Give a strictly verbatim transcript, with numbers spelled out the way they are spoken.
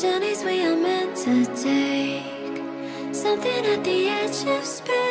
Journeys we are meant to take, something at the edge of space.